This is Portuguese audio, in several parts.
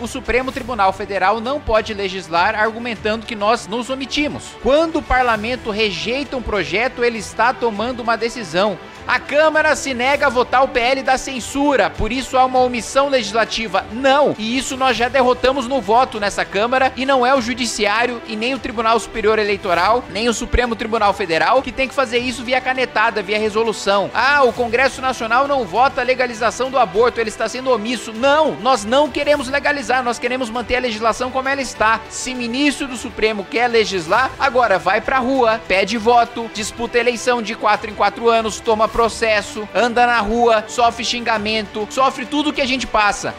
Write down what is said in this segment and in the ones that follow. o Supremo Tribunal Federal não pode legislar argumentando que nós nos omitimos. Quando o parlamento rejeita um projeto, ele está tomando uma decisão. A Câmara se nega a votar o PL da censura, por isso há uma omissão legislativa. Não! E isso nós já derrotamos no voto nessa Câmara, e não é o Judiciário e nem o Tribunal Superior Eleitoral, nem o Supremo Tribunal Federal, que tem que fazer isso via canetada, via resolução. Ah, o Congresso Nacional não vota a legalização do aborto, ele está sendo omisso. Não! Nós não queremos legalizar, nós queremos manter a legislação como ela está. Se ministro do Supremo quer legislar, agora vai pra rua, pede voto, disputa eleição de 4 em 4 anos, toma processo, anda na rua, sofre xingamento, sofre tudo que a gente passa.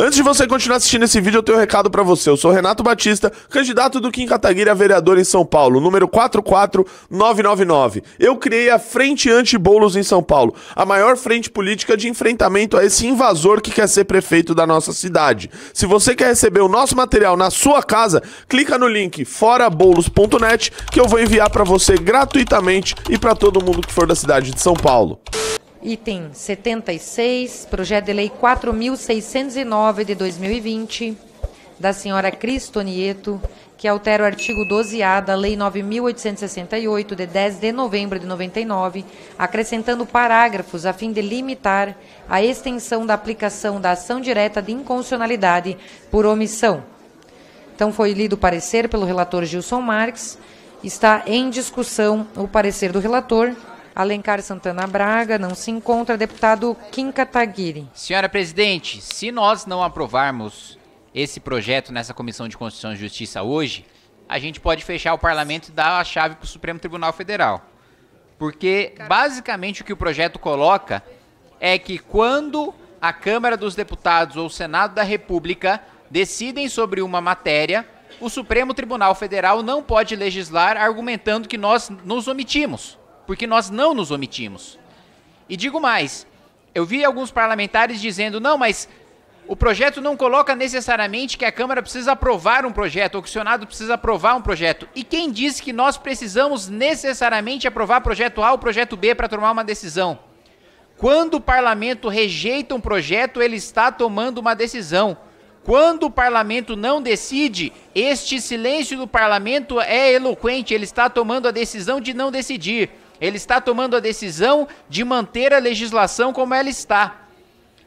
Antes de você continuar assistindo esse vídeo, eu tenho um recado pra você. Eu sou Renato Batista, candidato do Kim Kataguiri a vereador em São Paulo, número 44999. Eu criei a Frente Anti-Boulos em São Paulo, a maior frente política de enfrentamento a esse invasor que quer ser prefeito da nossa cidade. Se você quer receber o nosso material na sua casa, clica no link foraboulos.net que eu vou enviar pra você gratuitamente e pra todo mundo que for da cidade de São Paulo. Item 76, projeto de lei 4.609 de 2020, da senhora Cristonieto, que altera o artigo 12A da lei 9.868, de 10 de novembro de 99, acrescentando parágrafos a fim de limitar a extensão da aplicação da ação direta de inconstitucionalidade por omissão. Então foi lido o parecer pelo relator Gilson Marques, está em discussão o parecer do relator. Alencar Santana Braga, não se encontra. Deputado Kim Kataguiri. Senhora presidente, se nós não aprovarmos esse projeto nessa Comissão de Constituição e Justiça hoje, a gente pode fechar o parlamento e dar a chave para o Supremo Tribunal Federal. Porque, basicamente, o que o projeto coloca é que quando a Câmara dos Deputados ou o Senado da República decidem sobre uma matéria, o Supremo Tribunal Federal não pode legislar argumentando que nós nos omitimos. Porque nós não nos omitimos. E digo mais, eu vi alguns parlamentares dizendo, não, mas o projeto não coloca necessariamente que a Câmara precisa aprovar um projeto, ou que o Senado precisa aprovar um projeto. E quem disse que nós precisamos necessariamente aprovar projeto A ou projeto B para tomar uma decisão? Quando o parlamento rejeita um projeto, ele está tomando uma decisão. Quando o parlamento não decide, este silêncio do parlamento é eloquente, ele está tomando a decisão de não decidir. Ele está tomando a decisão de manter a legislação como ela está.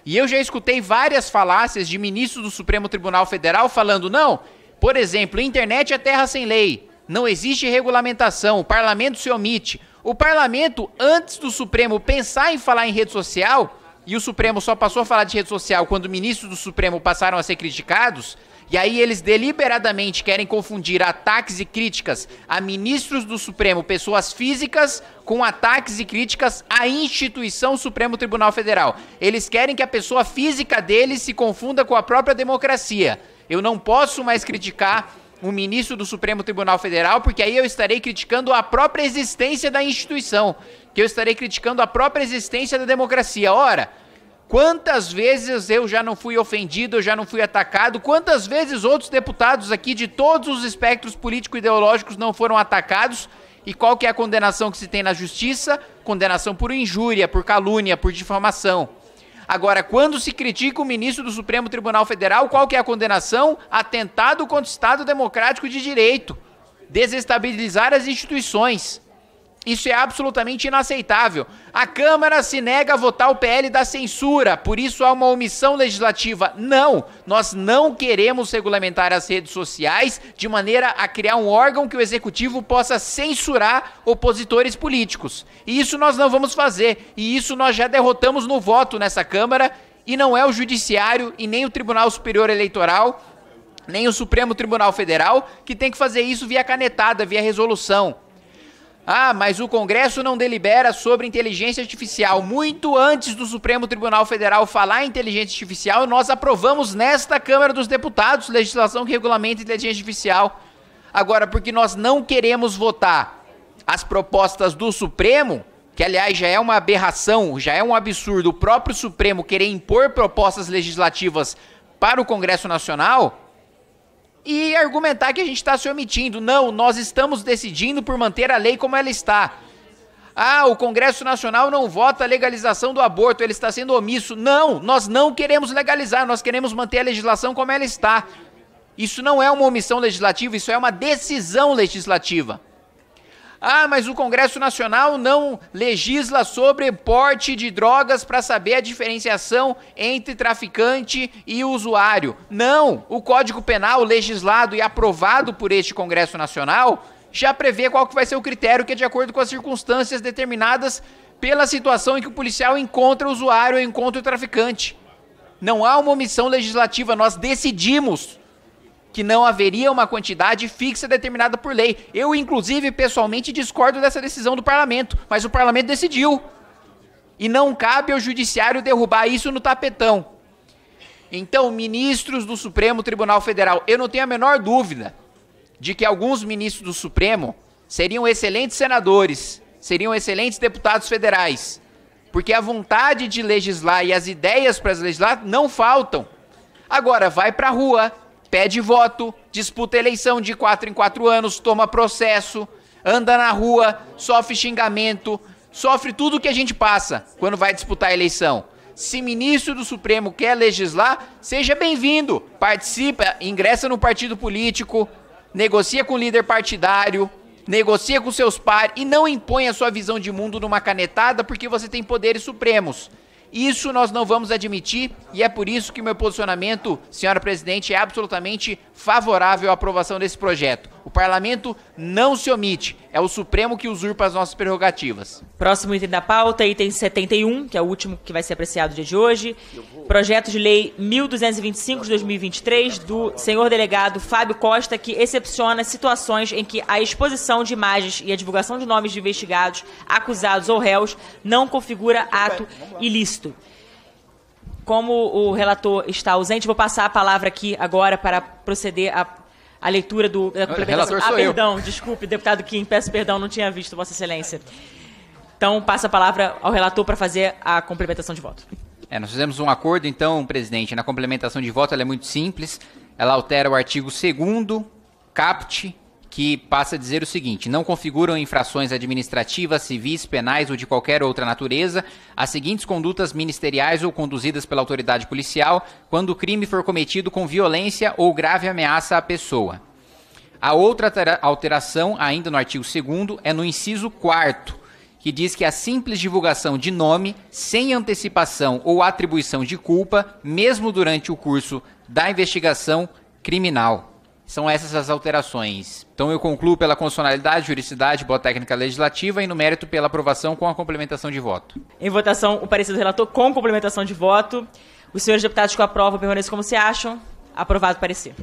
E eu já escutei várias falácias de ministros do Supremo Tribunal Federal falando, não, por exemplo, internet é terra sem lei, não existe regulamentação, o parlamento se omite. O parlamento, antes do Supremo pensar em falar em rede social, e o Supremo só passou a falar de rede social quando ministros do Supremo passaram a ser criticados, e aí eles deliberadamente querem confundir ataques e críticas a ministros do Supremo, pessoas físicas, com ataques e críticas à instituição Supremo Tribunal Federal. Eles querem que a pessoa física deles se confunda com a própria democracia. Eu não posso mais criticar um ministro do Supremo Tribunal Federal, porque aí eu estarei criticando a própria existência da instituição, que eu estarei criticando a própria existência da democracia. Ora, quantas vezes eu já não fui ofendido, eu já não fui atacado, quantas vezes outros deputados aqui de todos os espectros político-ideológicos não foram atacados, e qual que é a condenação que se tem na justiça? Condenação por injúria, por calúnia, por difamação. Agora, quando se critica o ministro do Supremo Tribunal Federal, qual que é a condenação? Atentado contra o Estado Democrático de Direito, desestabilizar as instituições. Isso é absolutamente inaceitável. A Câmara se nega a votar o PL da censura, por isso há uma omissão legislativa. Não, nós não queremos regulamentar as redes sociais de maneira a criar um órgão que o Executivo possa censurar opositores políticos. E isso nós não vamos fazer, e isso nós já derrotamos no voto nessa Câmara, e não é o Judiciário e nem o Tribunal Superior Eleitoral, nem o Supremo Tribunal Federal, que tem que fazer isso via canetada, via resolução. Ah, mas o Congresso não delibera sobre inteligência artificial. Muito antes do Supremo Tribunal Federal falar em inteligência artificial, nós aprovamos nesta Câmara dos Deputados legislação que regulamenta inteligência artificial. Agora, porque nós não queremos votar as propostas do Supremo, que aliás já é uma aberração, já é um absurdo o próprio Supremo querer impor propostas legislativas para o Congresso Nacional, e argumentar que a gente está se omitindo. Não, nós estamos decidindo por manter a lei como ela está. Ah, o Congresso Nacional não vota a legalização do aborto, ele está sendo omisso. Não, nós não queremos legalizar, nós queremos manter a legislação como ela está. Isso não é uma omissão legislativa, isso é uma decisão legislativa. Ah, mas o Congresso Nacional não legisla sobre porte de drogas para saber a diferenciação entre traficante e usuário. Não, o Código Penal legislado e aprovado por este Congresso Nacional já prevê qual que vai ser o critério, que é de acordo com as circunstâncias determinadas pela situação em que o policial encontra o usuário ou encontra o traficante. Não há uma omissão legislativa, nós decidimos que não haveria uma quantidade fixa determinada por lei. Eu, inclusive, pessoalmente discordo dessa decisão do parlamento, mas o parlamento decidiu. E não cabe ao judiciário derrubar isso no tapetão. Então, ministros do Supremo Tribunal Federal, eu não tenho a menor dúvida de que alguns ministros do Supremo seriam excelentes senadores, seriam excelentes deputados federais, porque a vontade de legislar e as ideias para legislar não faltam. Agora, vai para a rua, pede voto, disputa eleição de 4 em 4 anos, toma processo, anda na rua, sofre xingamento, sofre tudo o que a gente passa quando vai disputar a eleição. Se ministro do Supremo quer legislar, seja bem-vindo, participa, ingressa no partido político, negocia com o líder partidário, negocia com seus pares e não impõe a sua visão de mundo numa canetada, porque você tem poderes supremos. Isso nós não vamos admitir e é por isso que meu posicionamento, senhora presidente, é absolutamente favorável à aprovação desse projeto. O parlamento não se omite, é o Supremo que usurpa as nossas prerrogativas. Próximo item da pauta, item 71, que é o último que vai ser apreciado dia de hoje. Projeto de lei 1225 de 2023 do senhor delegado Fábio Costa, que excepciona situações em que a exposição de imagens e a divulgação de nomes de investigados, acusados ou réus não configura ato ilícito. Como o relator está ausente, vou passar a palavra aqui agora para proceder à leitura da complementação. Ah, perdão, desculpe, deputado Kim, peço perdão, não tinha visto, Vossa Excelência. Então, passa a palavra ao relator para fazer a complementação de voto. Nós fizemos um acordo, então, presidente, na complementação de voto, ela é muito simples, ela altera o artigo 2º, caput, que passa a dizer o seguinte: não configuram infrações administrativas, civis, penais ou de qualquer outra natureza as seguintes condutas ministeriais ou conduzidas pela autoridade policial quando o crime for cometido com violência ou grave ameaça à pessoa. A outra alteração, ainda no artigo 2º, é no inciso 4º, que diz que a simples divulgação de nome, sem antecipação ou atribuição de culpa, mesmo durante o curso da investigação criminal. São essas as alterações. Então eu concluo pela constitucionalidade, juridicidade, boa técnica legislativa e no mérito pela aprovação com a complementação de voto. Em votação, o parecer do relator com complementação de voto. Os senhores deputados que aprovam permaneçam como se acham. Aprovado o parecer.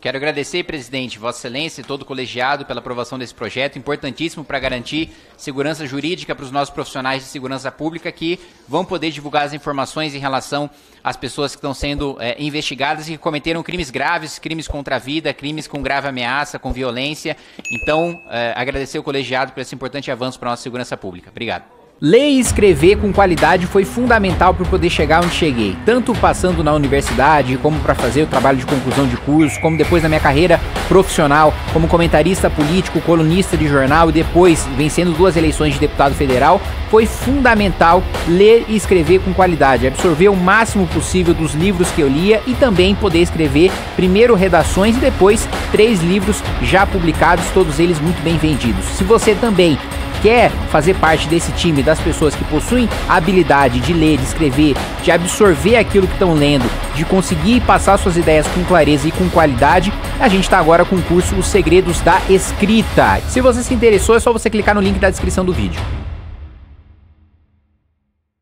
Quero agradecer, presidente, Vossa Excelência e todo o colegiado pela aprovação desse projeto, importantíssimo para garantir segurança jurídica para os nossos profissionais de segurança pública que vão poder divulgar as informações em relação às pessoas que estão sendo investigadas e que cometeram crimes graves, crimes contra a vida, crimes com grave ameaça, com violência. Então, agradecer o colegiado por esse importante avanço para a nossa segurança pública. Obrigado. Ler e escrever com qualidade foi fundamental para poder chegar onde cheguei, tanto passando na universidade, como para fazer o trabalho de conclusão de curso, como depois na minha carreira profissional, como comentarista político, colunista de jornal e depois vencendo 2 eleições de deputado federal, foi fundamental ler e escrever com qualidade, absorver o máximo possível dos livros que eu lia e também poder escrever primeiro redações e depois 3 livros já publicados, todos eles muito bem vendidos. Se você também quer fazer parte desse time das pessoas que possuem a habilidade de ler, de escrever, de absorver aquilo que estão lendo, de conseguir passar suas ideias com clareza e com qualidade, a gente está agora com o curso Os Segredos da Escrita. Se você se interessou, é só você clicar no link da descrição do vídeo.